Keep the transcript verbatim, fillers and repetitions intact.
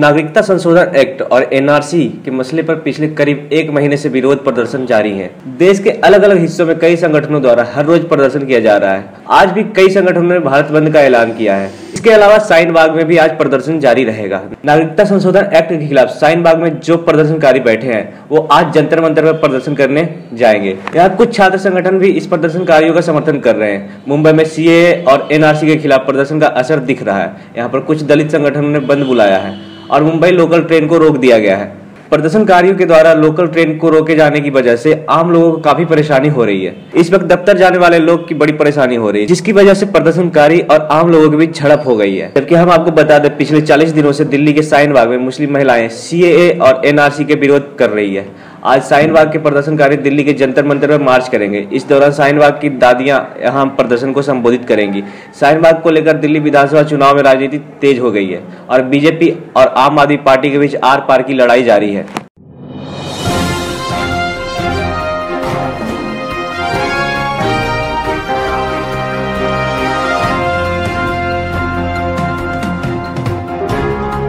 नागरिकता संशोधन एक्ट और एन आर सी के मसले पर पिछले करीब एक महीने से विरोध प्रदर्शन जारी है। देश के अलग अलग हिस्सों में कई संगठनों द्वारा हर रोज प्रदर्शन किया जा रहा है। आज भी कई संगठनों ने भारत बंद का ऐलान किया है। इसके अलावा साइन बाग में भी आज प्रदर्शन जारी रहेगा। नागरिकता संशोधन एक्ट के खिलाफ साइन बाग में जो प्रदर्शनकारी बैठे हैं वो आज जंतर मंतर में प्रदर्शन करने जाएंगे। यहाँ कुछ छात्र संगठन भी इस प्रदर्शनकारियों का समर्थन कर रहे हैं। मुंबई में सी ए ए और एन आर सी के खिलाफ प्रदर्शन का असर दिख रहा है। यहाँ पर कुछ दलित संगठनों ने बंद बुलाया है और मुंबई लोकल ट्रेन को रोक दिया गया है। प्रदर्शनकारियों के द्वारा लोकल ट्रेन को रोके जाने की वजह से आम लोगों को काफी परेशानी हो रही है। इस वक्त दफ्तर जाने वाले लोग की बड़ी परेशानी हो रही है, जिसकी वजह से प्रदर्शनकारी और आम लोगों के बीच झड़प हो गई है। जबकि हम आपको बता दें, पिछले चालीस दिनों से दिल्ली के साइन बाग में मुस्लिम महिलाएं सी ए ए और एन आर सी के विरोध कर रही है। आज साइन बाग के प्रदर्शनकारी दिल्ली के जंतर मंतर में मार्च करेंगे। इस दौरान साइन बाग की दादियां यहाँ प्रदर्शन को संबोधित करेंगी। साइन बाग को लेकर दिल्ली विधानसभा चुनाव में राजनीति तेज हो गई है और बीजेपी और आम आदमी पार्टी के बीच आर पार की लड़ाई जारी है।